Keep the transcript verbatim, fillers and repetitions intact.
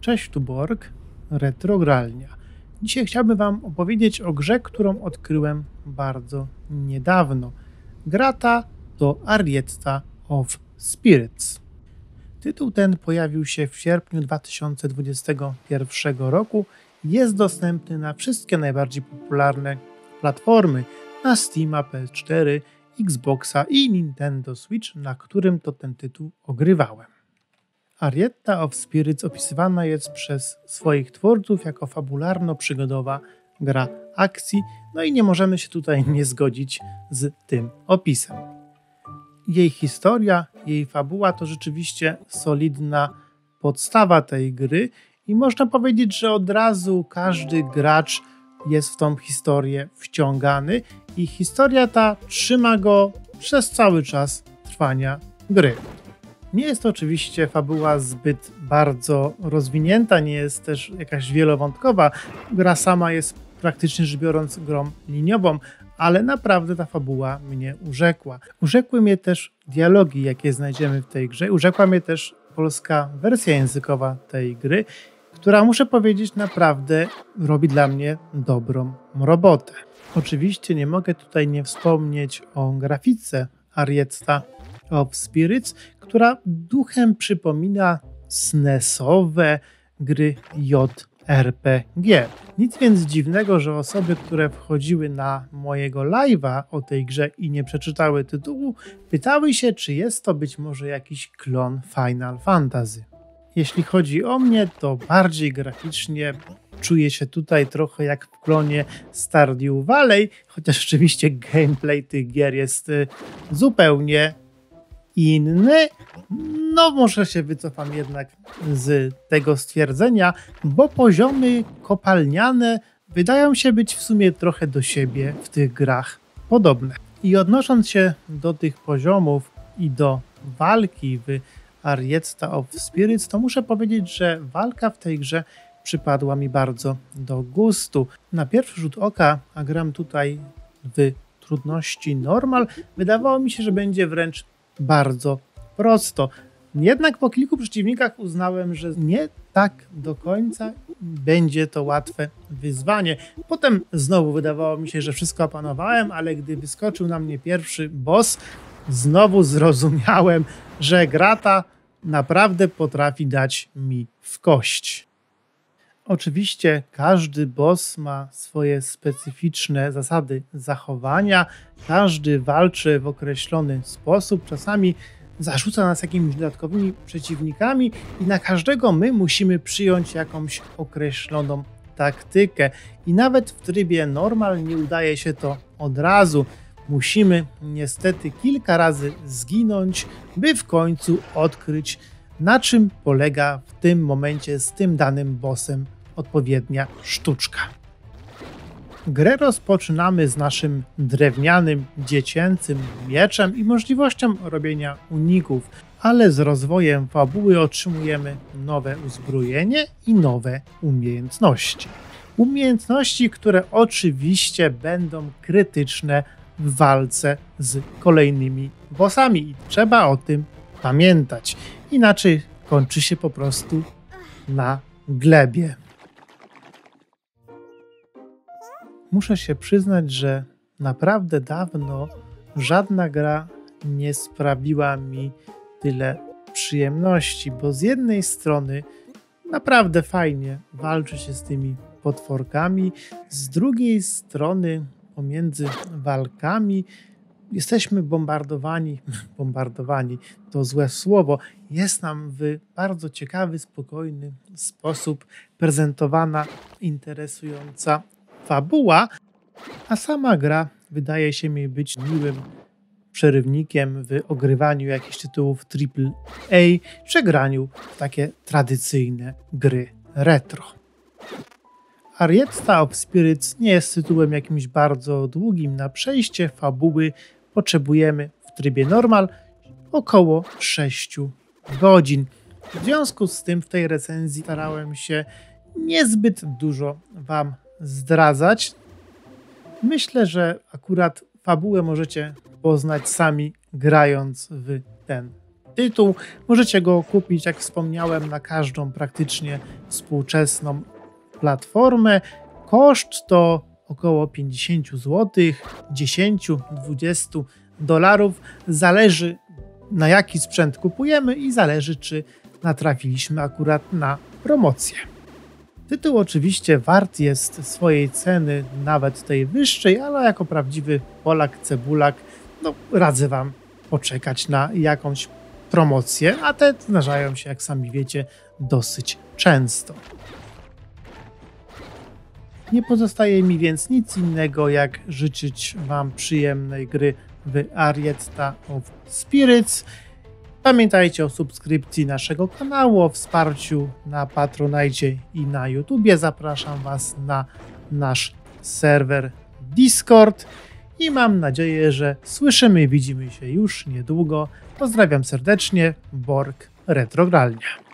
Cześć, tu Borg, RetroGralnia. Dzisiaj chciałbym Wam opowiedzieć o grze, którą odkryłem bardzo niedawno. Gra ta to Arietta of Spirits. Tytuł ten pojawił się w sierpniu dwa tysiące dwudziestego pierwszego roku. Jest dostępny na wszystkie najbardziej popularne platformy, na Steama, P S cztery, Xboxa i Nintendo Switch, na którym to ten tytuł ogrywałem. Arietta of Spirits opisywana jest przez swoich twórców jako fabularno-przygodowa gra akcji, no i nie możemy się tutaj nie zgodzić z tym opisem. Jej historia, jej fabuła to rzeczywiście solidna podstawa tej gry i można powiedzieć, że od razu każdy gracz jest w tą historię wciągany i historia ta trzyma go przez cały czas trwania gry. Nie jest to oczywiście fabuła zbyt bardzo rozwinięta, nie jest też jakaś wielowątkowa. Gra sama jest praktycznie rzecz biorąc grą liniową, ale naprawdę ta fabuła mnie urzekła. Urzekły mnie też dialogi, jakie znajdziemy w tej grze. Urzekła mnie też polska wersja językowa tej gry, która muszę powiedzieć naprawdę robi dla mnie dobrą robotę. Oczywiście nie mogę tutaj nie wspomnieć o grafice Arietta of Spirits, która duchem przypomina snesowe gry J R P G. Nic więc dziwnego, że osoby, które wchodziły na mojego live'a o tej grze i nie przeczytały tytułu, pytały się, czy jest to być może jakiś klon Final Fantasy. Jeśli chodzi o mnie, to bardziej graficznie czuję się tutaj trochę jak w klonie Stardew Valley, chociaż oczywiście gameplay tych gier jest zupełnie inny. No może się wycofam jednak z tego stwierdzenia, bo poziomy kopalniane wydają się być w sumie trochę do siebie w tych grach podobne. I odnosząc się do tych poziomów i do walki w Arietta of Spirits, to muszę powiedzieć, że walka w tej grze przypadła mi bardzo do gustu. Na pierwszy rzut oka, a gram tutaj w trudności normal, wydawało mi się, że będzie wręcz bardzo prosto. Jednak po kilku przeciwnikach uznałem, że nie tak do końca będzie to łatwe wyzwanie. Potem znowu wydawało mi się, że wszystko opanowałem, ale gdy wyskoczył na mnie pierwszy boss, znowu zrozumiałem, że gra ta naprawdę potrafi dać mi w kość. Oczywiście każdy boss ma swoje specyficzne zasady zachowania, każdy walczy w określony sposób, czasami zarzuca nas jakimiś dodatkowymi przeciwnikami i na każdego my musimy przyjąć jakąś określoną taktykę. I nawet w trybie normal nie udaje się to od razu. Musimy niestety kilka razy zginąć, by w końcu odkryć, na czym polega w tym momencie z tym danym bossem odpowiednia sztuczka. Grę rozpoczynamy z naszym drewnianym, dziecięcym mieczem i możliwością robienia uników, ale z rozwojem fabuły otrzymujemy nowe uzbrojenie i nowe umiejętności. Umiejętności, które oczywiście będą krytyczne w walce z kolejnymi bossami i trzeba o tym pamiętać. Inaczej kończy się po prostu na glebie. Muszę się przyznać, że naprawdę dawno żadna gra nie sprawiła mi tyle przyjemności, bo z jednej strony naprawdę fajnie walczy się z tymi potworkami, z drugiej strony pomiędzy walkami jesteśmy bombardowani, bombardowani to złe słowo, jest nam w bardzo ciekawy, spokojny sposób prezentowana interesująca fabuła, a sama gra wydaje się mi być miłym przerywnikiem w ogrywaniu jakichś tytułów triple A czy graniu w takie tradycyjne gry retro. Arietta of Spirits nie jest tytułem jakimś bardzo długim. Na przejście fabuły potrzebujemy w trybie normal około sześciu godzin. W związku z tym w tej recenzji starałem się niezbyt dużo Wam zdradzać. Myślę, że akurat fabułę możecie poznać sami grając w ten tytuł. Możecie go kupić, jak wspomniałem, na każdą praktycznie współczesną platformę. Koszt to około pięćdziesiąt złotych, dziesięć do dwudziestu dolarów. Zależy, na jaki sprzęt kupujemy i zależy, czy natrafiliśmy akurat na promocję. Tytuł oczywiście wart jest swojej ceny, nawet tej wyższej, ale jako prawdziwy Polak, cebulak, no radzę wam poczekać na jakąś promocję, a te zdarzają się, jak sami wiecie, dosyć często. Nie pozostaje mi więc nic innego, jak życzyć wam przyjemnej gry w Arietta of Spirits. Pamiętajcie o subskrypcji naszego kanału, o wsparciu na Patronite i na YouTubie. Zapraszam was na nasz serwer Discord i mam nadzieję, że słyszymy i widzimy się już niedługo. Pozdrawiam serdecznie, Borg, RetroGralnia.